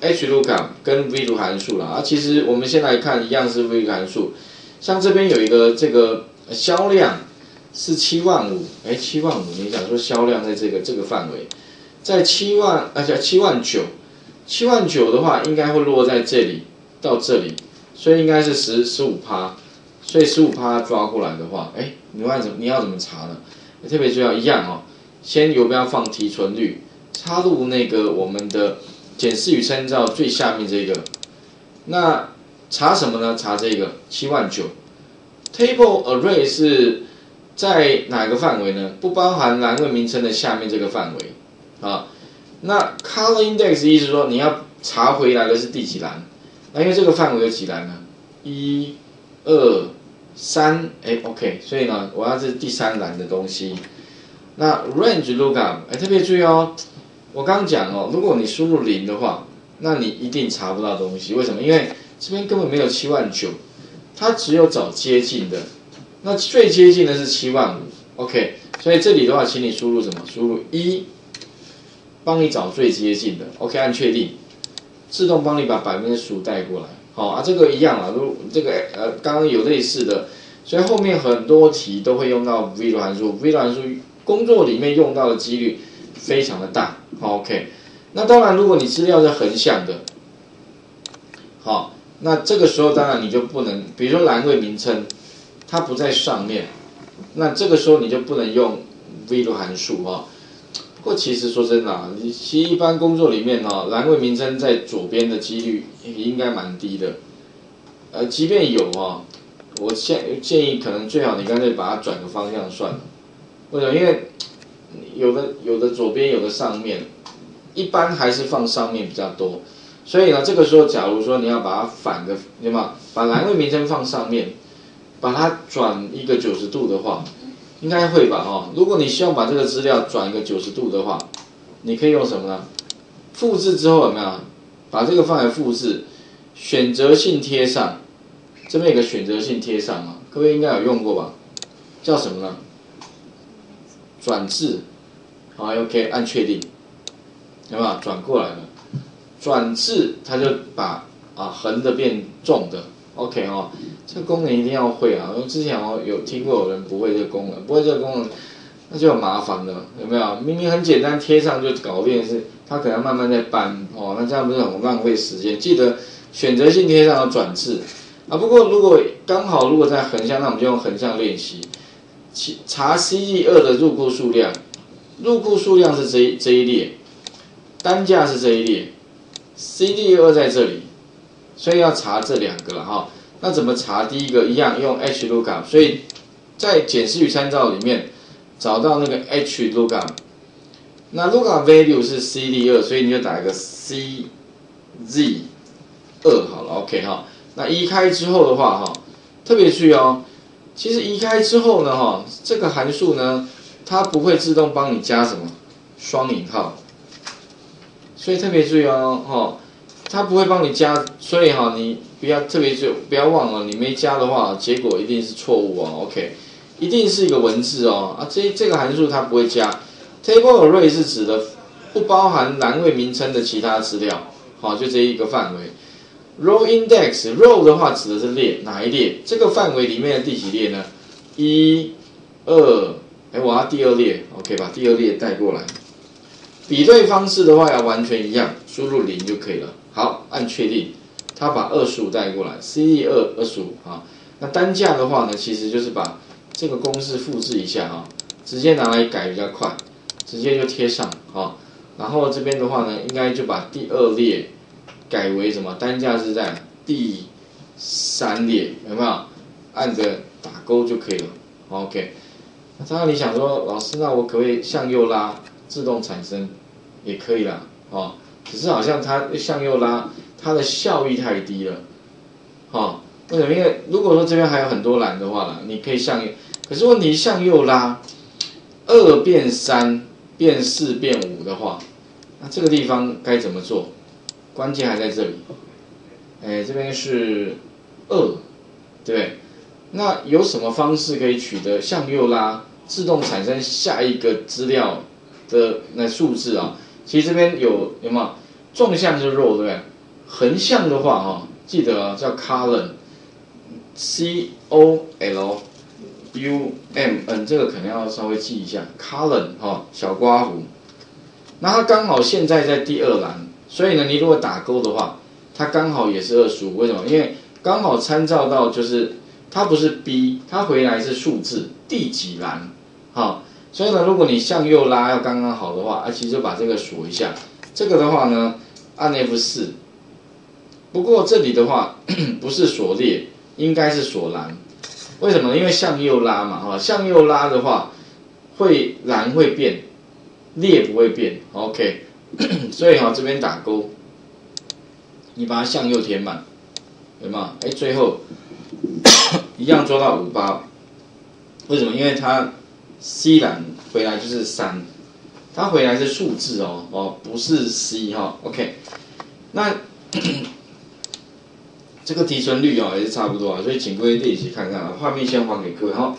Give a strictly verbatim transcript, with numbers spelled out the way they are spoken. H lookup 跟 V lookup 函数啦。啊，其实我们先来看，一样是 V lookup 函数。像这边有一个这个销量是七万五，哎，七万五，你想说销量在这个这个范围，在七万，而且七万九，七万九的话应该会落在这里到这里，所以应该是十十五趴，所以十五趴抓过来的话，哎，你要怎么你要怎么查呢？特别就要一样哦，先游标放提存率。 插入那个我们的检视与参照最下面这个，那查什么呢？查这个七万九 ，table array 是在哪个范围呢？不包含栏位名称的下面这个范围啊。那 color index 意思说你要查回来的是第几栏？那因为这个范围有几栏呢？一、二、三，哎 ，OK， 所以呢，我要是第三栏的东西。那 range lookup， 哎，特别注意哦。 我刚刚讲哦，如果你输入零的话，那你一定查不到东西。为什么？因为这边根本没有七万九，它只有找接近的。那最接近的是七万五 ，OK。所以这里的话，请你输入什么？输入一，帮你找最接近的 ，OK。按确定，自动帮你把百分之十五带过来。好、哦、啊，这个一样啊，如这个呃刚刚有类似的，所以后面很多题都会用到 V lookup 函数 ，V lookup 函数工作里面用到的几率。 非常的大 ，OK。那当然，如果你资料是横向的，好，那这个时候当然你就不能，比如说栏位名称，它不在上面，那这个时候你就不能用 V lookup 函数啊、哦。不过其实说真的、啊，其实一般工作里面哦，栏位名称在左边的几率应该蛮低的。呃，即便有啊、哦，我建建议可能最好你干脆把它转个方向算了。为什么？因为 有的有的左边，有的上面，一般还是放上面比较多。所以呢，这个时候假如说你要把它反个，对吗？把栏位名称放上面，把它转一个九十度的话，应该会吧？哦，如果你希望把这个资料转一个九十度的话，你可以用什么呢？复制之后有没有？把这个范围复制，选择性贴上，这边有个选择性贴上啊，各位应该有用过吧？叫什么呢？ 转至，好 ，OK， 按确定，有没有转过来了？转至，它就把啊横的变重的 ，OK 哦，这个功能一定要会啊！我之前哦有听过有人不会这个功能，不会这个功能，那就很麻烦了，有没有？明明很简单，贴上就搞变是，它可能慢慢在搬哦，那这样不是很浪费时间？记得选择性贴上要转至啊。不过如果刚好如果在横向，那我们就用横向练习。 查 C E 二 的入库数量，入库数量是这这一列，单价是这一列 ，C E 二 在这里，所以要查这两个了哈。那怎么查？第一个一样用 H lookup， 所以在检视与参照里面找到那个 H lookup， 那 lookup value 是 C E 二， 所以你就打一个 C Z 二好了 ，OK 哈。那移开之后的话哈，特别注意哦。 其实移开之后呢，哈，这个函数呢，它不会自动帮你加什么双引号，所以特别注意哦，哈，它不会帮你加，所以哈，你不要特别注意，不要忘了，你没加的话，结果一定是错误哦 ，OK， 一定是一个文字哦，啊，这这个函数它不会加 ，table array 是指的不包含栏位名称的其他资料，好，就这一个范围。 row index row 的话指的是列哪一列？这个范围里面的第几列呢？一、二，哎，我要第二列 ，OK， 把第二列带过来。比对方式的话要完全一样，输入零就可以了。好，按确定，它把二十五带过来 ，C E 二 二十五啊。那单价的话呢，其实就是把这个公式复制一下啊，直接拿来改比较快，直接就贴上啊。然后这边的话呢，应该就把第二列。 改为什么？单价是在第三列，有没有？按着打勾就可以了。OK。那当然你想说，老师，那我可不可以向右拉自动产生？也可以啦，哦。只是好像它向右拉，它的效益太低了，哦。为什么？因为如果说这边还有很多栏的话啦，你可以向右，可是问题向右拉，二变三变四变五的话，那这个地方该怎么做？ 关键还在这里，哎，这边是二，对不对？那有什么方式可以取得向右拉自动产生下一个资料的那数字啊？其实这边有有没有？纵向就是 row 对不对？横向的话啊、哦，记得、哦、叫 column，C O L U M N， 这个可能要稍微记一下 column 哈、哦，小刮弧。那它刚好现在在第二栏，所以呢，你如果打勾的话，它刚好也是二十五，为什么？因为刚好参照到就是它不是 B， 它回来是数字第几栏，好、哦，所以呢，如果你向右拉要刚刚好的话，啊，其实就把这个数一下。这个的话呢，按 F 四， 不过这里的话不是锁列，应该是锁栏。为什么？因为向右拉嘛，哈，向右拉的话，会栏会变，列不会变 ，OK 所以哈、哦，这边打勾，你把它向右填满，有没有？哎，最后一样做到五十八，为什么？因为它 C 栏回来就是三。它回来是数字哦，哦，不是 C 哈、哦、，OK， 那这个提存率哦也是差不多啊，所以请各位练习看看啊，画面先还给各位哈。哦